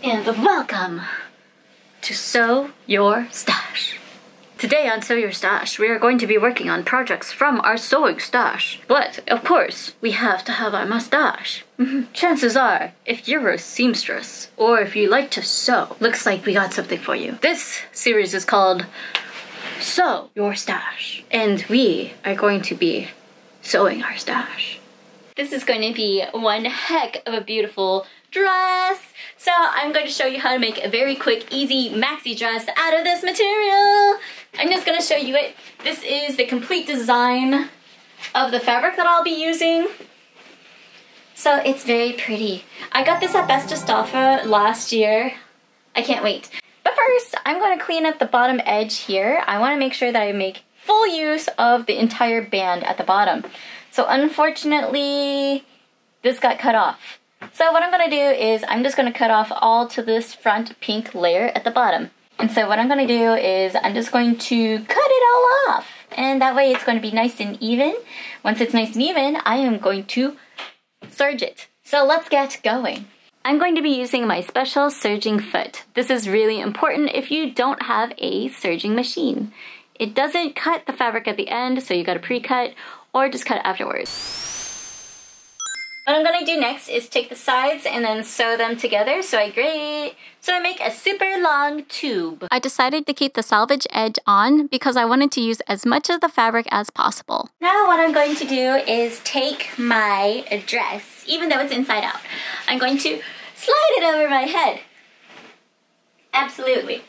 And welcome to Sew Your Stash. Today on Sew Your Stash, we are going to be working on projects from our sewing stash. But, of course, we have to have our mustache. Chances are, if you're a seamstress, or if you like to sew, looks like we got something for you. This series is called Sew Your Stash. And we are going to be sewing our stash. This is going to be one heck of a beautiful dress. So I'm going to show you how to make a very quick, easy maxi dress out of this material. I'm just going to show you it. This is the complete design of the fabric that I'll be using. So it's very pretty. I got this at Bedste's Stoffer last year. I can't wait. But first, I'm going to clean up the bottom edge here. I want to make sure that I make full use of the entire band at the bottom. So unfortunately, this got cut off. So what I'm going to do is I'm just going to cut off all to this front pink layer at the bottom. And so what I'm going to do is I'm just going to cut it all off. And that way it's going to be nice and even. Once it's nice and even, I am going to serge it. So let's get going. I'm going to be using my special serging foot. This is really important if you don't have a serging machine. It doesn't cut the fabric at the end, so you got to pre-cut or just cut it afterwards. What I'm going to do next is take the sides and then sew them together, so I make a super long tube. I decided to keep the selvage edge on because I wanted to use as much of the fabric as possible. Now what I'm going to do is take my dress, even though it's inside out. I'm going to slide it over my head. Absolutely.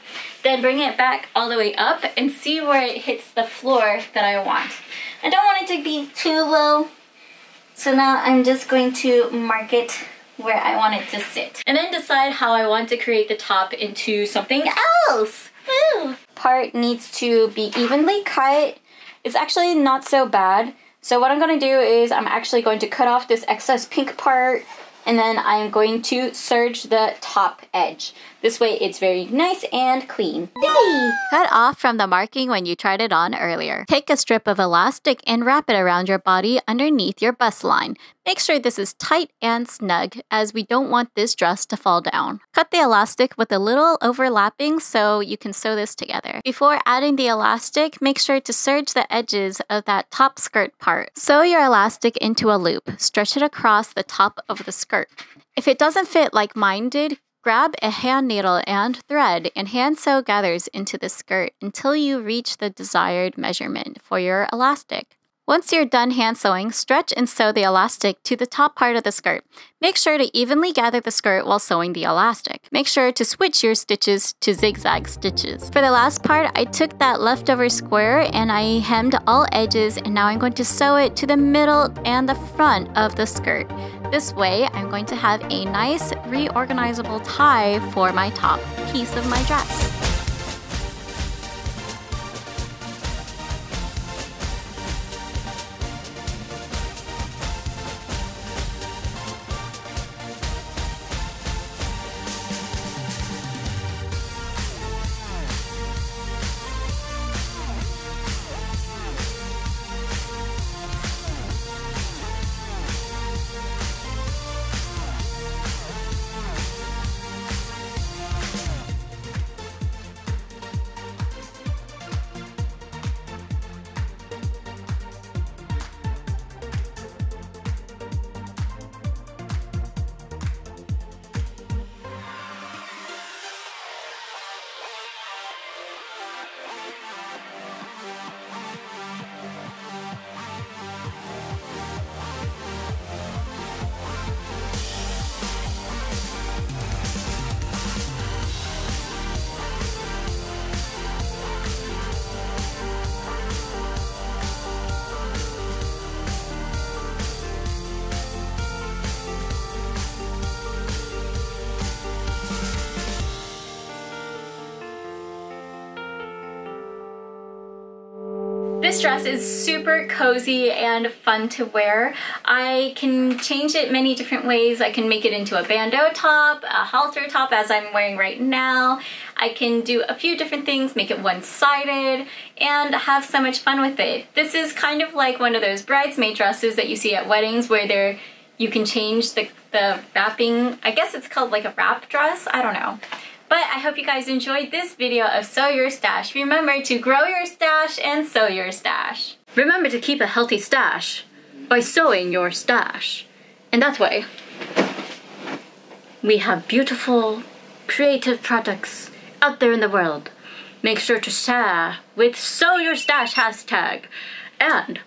Then bring it back all the way up and see where it hits the floor that I want. I don't want it to be too low. So now I'm just going to mark it where I want it to sit. And then decide how I want to create the top into something else. Woo! Part needs to be evenly cut. It's actually not so bad. So what I'm going to do is I'm actually going to cut off this excess pink part. And then I'm going to serge the top edge. This way it's very nice and clean. Yay! Cut off from the marking when you tried it on earlier. Take a strip of elastic and wrap it around your body underneath your bust line. Make sure this is tight and snug, as we don't want this dress to fall down. Cut the elastic with a little overlapping so you can sew this together. Before adding the elastic, make sure to serge the edges of that top skirt part. Sew your elastic into a loop. Stretch it across the top of the skirt. If it doesn't fit like mine did, grab a hand needle and thread and hand sew gathers into the skirt until you reach the desired measurement for your elastic. Once you're done hand sewing, stretch and sew the elastic to the top part of the skirt. Make sure to evenly gather the skirt while sewing the elastic. Make sure to switch your stitches to zigzag stitches. For the last part, I took that leftover square and I hemmed all edges, and now I'm going to sew it to the middle and the front of the skirt. This way, I'm going to have a nice reorganizable tie for my top piece of my dress. This dress is super cozy and fun to wear. I can change it many different ways. I can make it into a bandeau top, a halter top as I'm wearing right now. I can do a few different things, make it one-sided, and have so much fun with it. This is kind of like one of those bridesmaid dresses that you see at weddings where they're You can change the wrapping. I guess it's called like a wrap dress. I don't know. But I hope you guys enjoyed this video of Sew Your Stash. Remember to grow your stash and sew your stash. Remember to keep a healthy stash by sewing your stash. And that way, we have beautiful, creative products out there in the world. Make sure to share with Sew Your Stash hashtag. And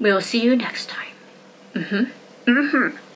we'll see you next time. Mm-hmm. Mm-hmm.